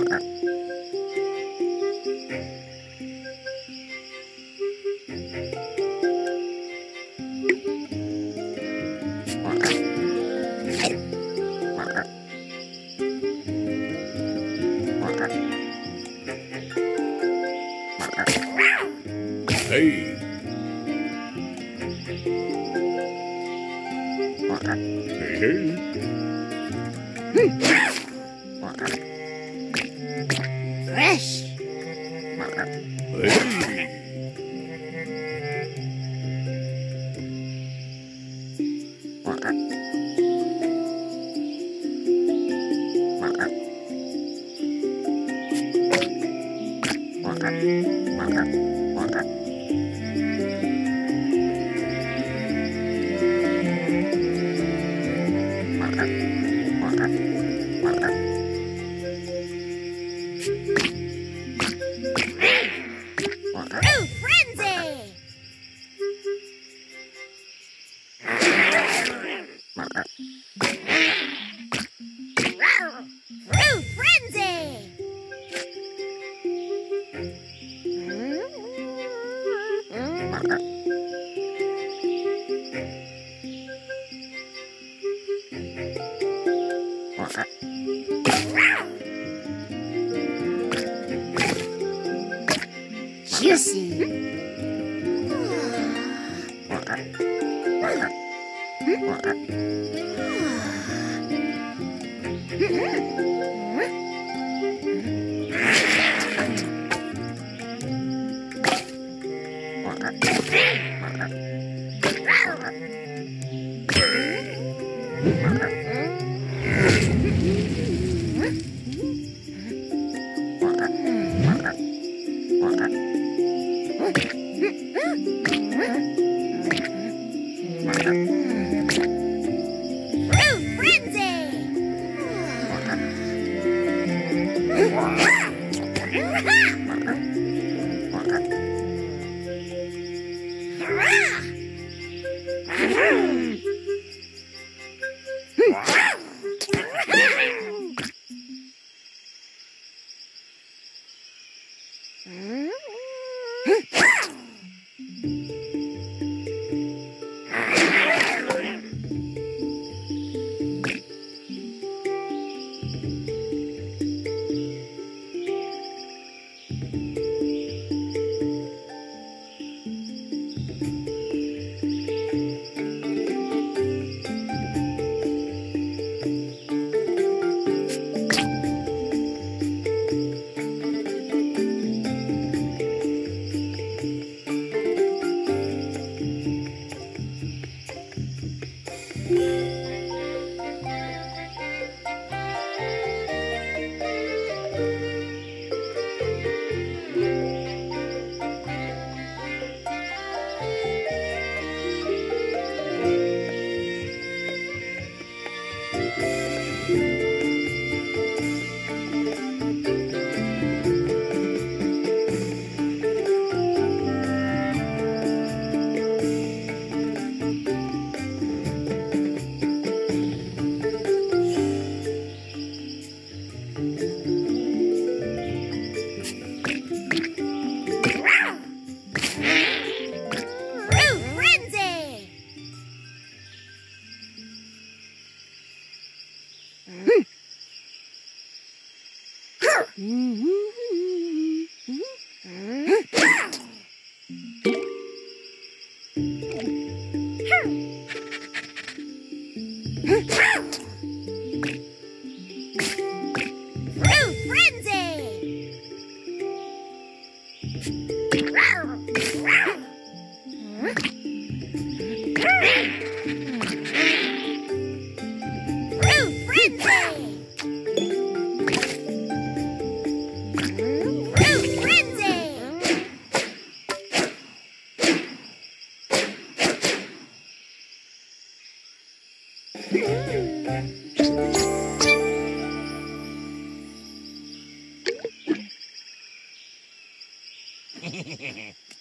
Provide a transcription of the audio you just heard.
Hey! Hey, hey! Fresh! Hey! Hehehehe